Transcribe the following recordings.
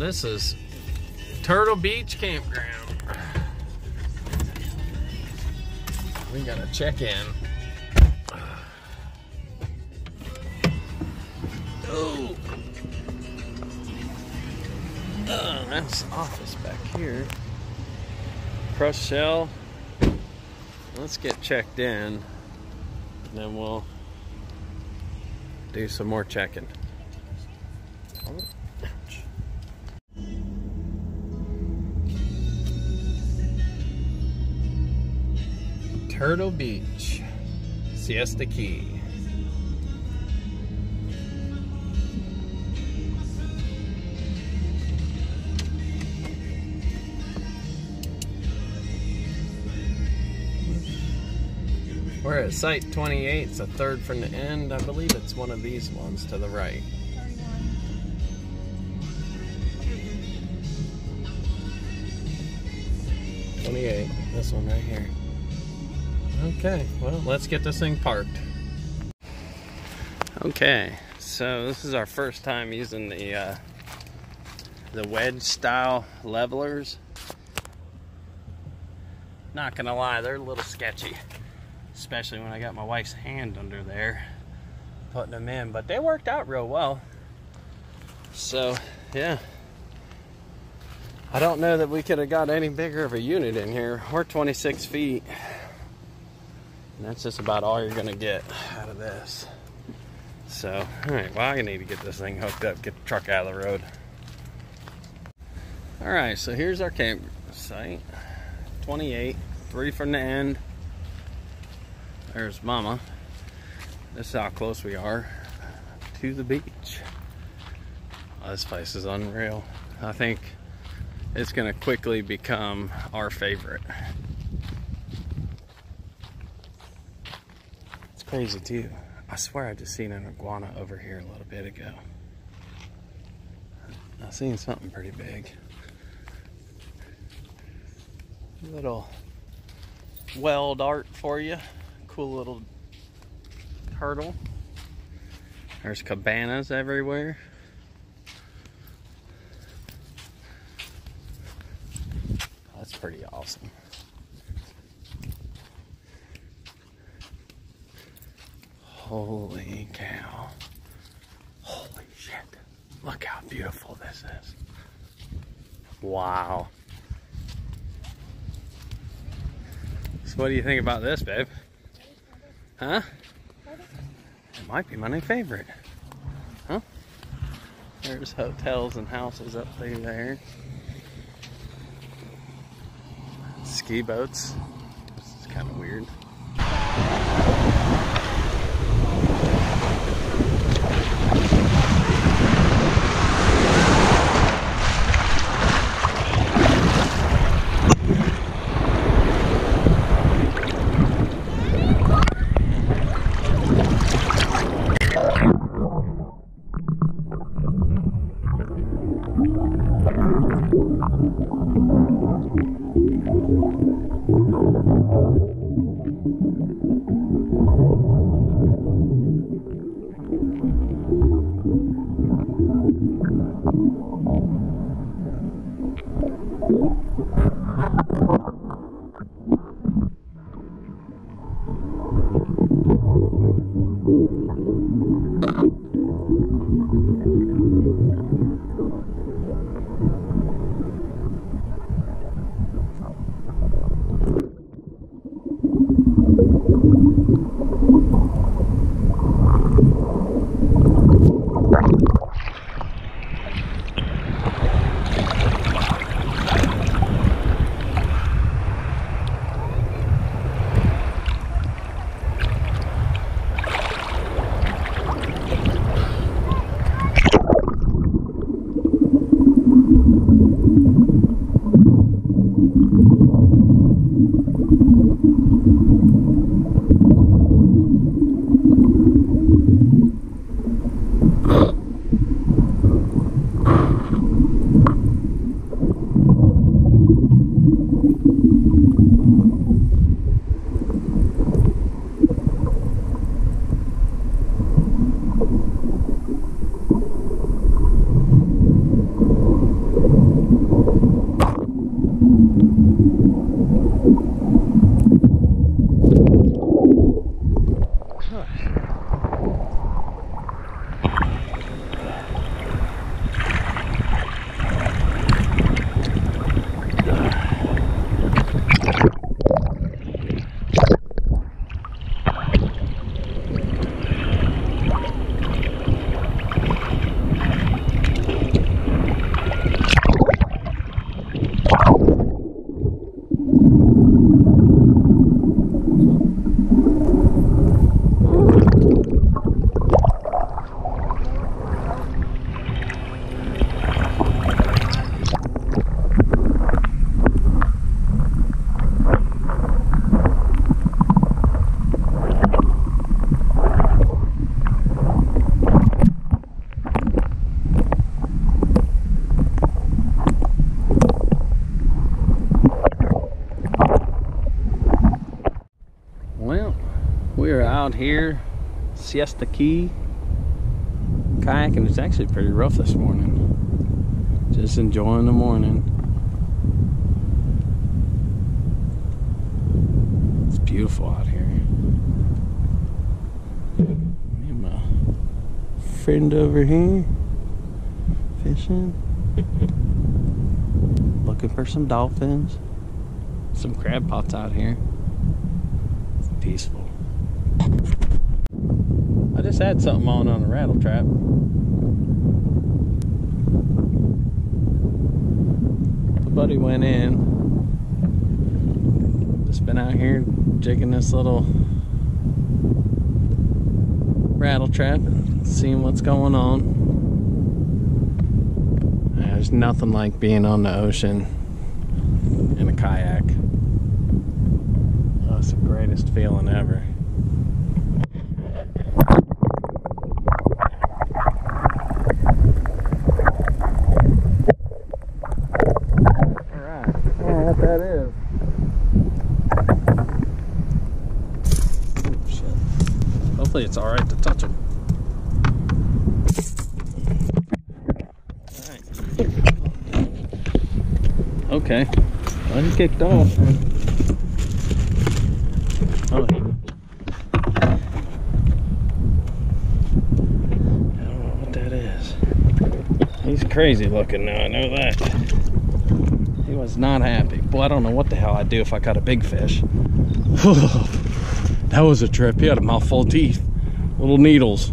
This is Turtle Beach Campground. We gotta check in. Oh, that's office back here. Crushed shell. Let's get checked in, and then we'll do some more checking. Turtle Beach, Siesta Key. We're at site 28, it's a third from the end. I believe it's one of these ones to the right. This one right here. Okay, well, let's get this thing parked. Okay, so this is our first time using the wedge style levelers. Not gonna lie, they're a little sketchy, especially when I got my wife's hand under there putting them in, but they worked out real well. So yeah, I don't know that we could have got any bigger of a unit in here. We're 26 feet. And that's just about all you're gonna get out of this. So, all right, well, I need to get this thing hooked up, get the truck out of the road. All right, so here's our camp site. 28, 3 from the end. There's Mama. This is how close we are to the beach. Oh, this place is unreal. I think it's gonna quickly become our favorite. It's crazy too. I swear I just seen an iguana over here a little bit ago. I seen something pretty big. Little weld art for you. Cool little turtle. There's cabanas everywhere. That's pretty awesome. Holy cow. Holy shit. Look how beautiful this is. Wow. So what do you think about this, babe? Huh? It might be my new favorite. Huh? There's hotels and houses up through there. Ski boats. This is kind of weird. out here, Siesta Key, kayaking. It's actually pretty rough this morning. Just enjoying the morning. It's beautiful out here. Me and my friend over here fishing, looking for some dolphins, some crab pots out here. It's peaceful. I just had something on the rattle trap. My buddy went in. Just been out here jigging this little rattle trap and seeing what's going on. There's nothing like being on the ocean in a kayak. Oh, it's the greatest feeling ever. Hopefully it's alright to touch them. Alright. Okay. Well, he kicked off. Oh. I don't know what that is. He's crazy looking now, I know that. He was not happy. Boy, I don't know what the hell I'd do if I caught a big fish. That was a trip. He had a mouthful of teeth. Little needles.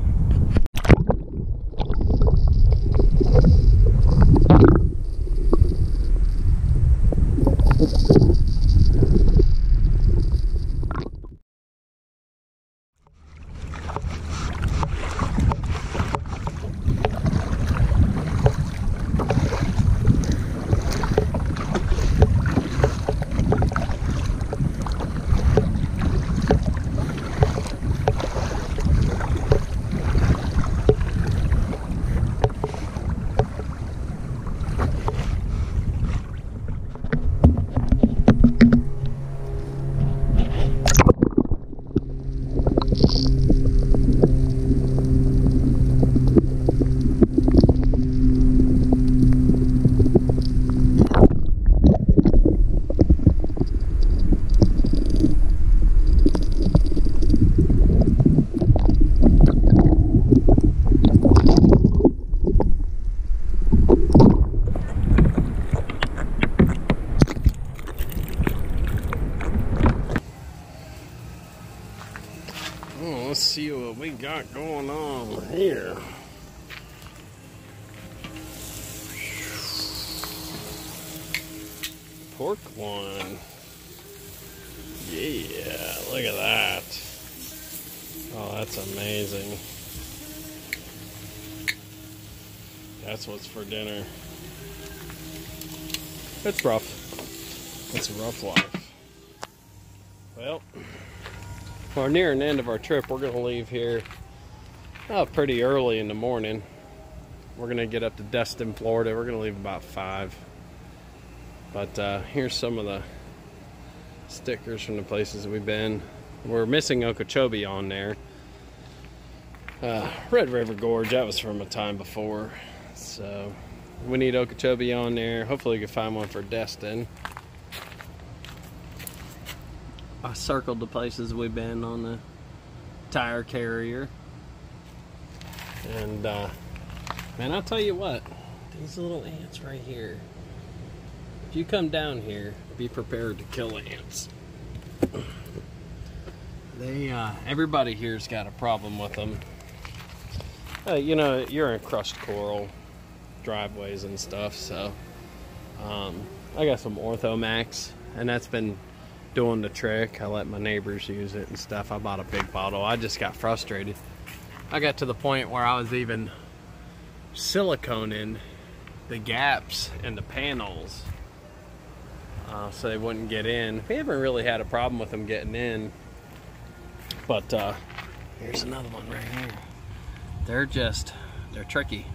Let's see what we got going on here. Pork loin. Yeah, look at that. Oh, that's amazing. That's what's for dinner. It's rough. It's a rough life. Well, we're nearing the end of our trip. We're going to leave here pretty early in the morning. We're going to get up to Destin, Florida. We're going to leave about 5. But here's some of the stickers from the places we've been. We're missing Okeechobee on there. Red River Gorge, that was from a time before. So we need Okeechobee on there. Hopefully we can find one for Destin. I circled the places we've been on the tire carrier. And man, I'll tell you what, these little ants right here, if you come down here, be prepared to kill ants. They everybody here's got a problem with them. You know, you're in crushed coral driveways and stuff, so I got some Orthomax, and that's been doing the trick. I let my neighbors use it and stuff. I bought a big bottle. I just got frustrated. I got to the point where I was even siliconing the gaps in the panels so they wouldn't get in. We haven't really had a problem with them getting in, but here's another one right here. They're tricky.